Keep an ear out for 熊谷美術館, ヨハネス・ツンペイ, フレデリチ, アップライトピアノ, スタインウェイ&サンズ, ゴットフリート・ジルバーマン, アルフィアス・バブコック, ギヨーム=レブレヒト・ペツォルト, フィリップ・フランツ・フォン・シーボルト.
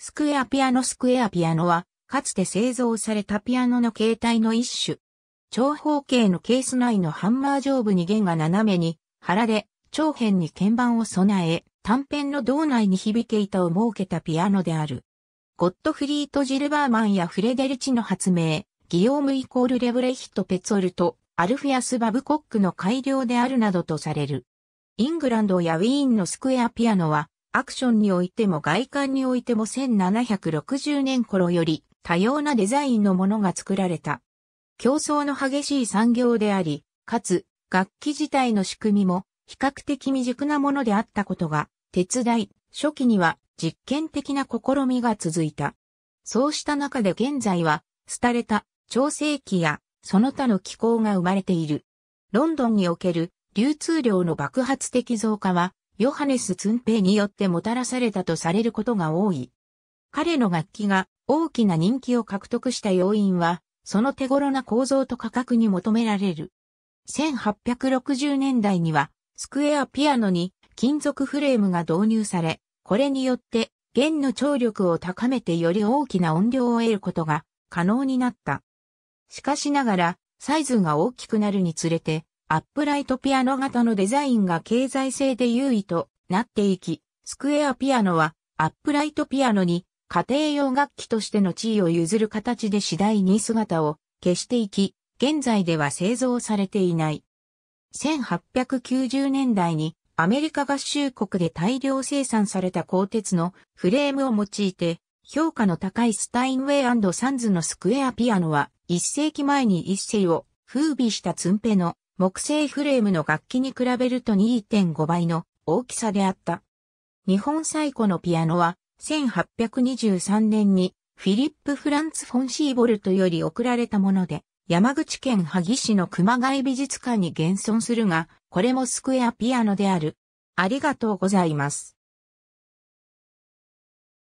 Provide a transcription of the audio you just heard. スクエアピアノ。スクエアピアノは、かつて製造されたピアノの形態の一種。長方形のケース内のハンマー上部に弦が斜めに、腹で、長辺に鍵盤を備え、短辺の胴内に響け板を設けたピアノである。ゴットフリート・ジルバーマンやフレデリチの発明、ギヨーム=レブレヒト・ペツォルト、アルフィアス・バブコックの改良であるなどとされる。イングランドやウィーンのスクエアピアノは、アクションにおいても外観においても1760年頃より多様なデザインのものが作られた。競争の激しい産業であり、かつ楽器自体の仕組みも比較的未熟なものであったことが手伝い、初期には実験的な試みが続いた。そうした中で現在は廃れた調整器やその他の機構が生まれている。ロンドンにおける流通量の爆発的増加はヨハネス・ツンペイによってもたらされたとされることが多い。彼の楽器が大きな人気を獲得した要因は、その手頃な構造と価格に求められる。1860年代には、スクエアピアノに金属フレームが導入され、これによって弦の張力を高めてより大きな音量を得ることが可能になった。しかしながら、サイズが大きくなるにつれて、アップライトピアノ型のデザインが経済性で優位となっていき、スクエアピアノはアップライトピアノに家庭用楽器としての地位を譲る形で次第に姿を消していき、現在では製造されていない。1890年代にアメリカ合衆国で大量生産された鋼鉄のフレームを用いて、評価の高いスタインウェイ&サンズのスクエアピアノは1世紀前に一世を風靡したツンペの木製フレームの楽器に比べると 2.5 倍の大きさであった。日本最古のピアノは1823年にフィリップ・フランツ・フォン・シーボルトより贈られたもので、山口県萩市の熊谷美術館に現存するが、これもスクエアピアノである。ありがとうございます。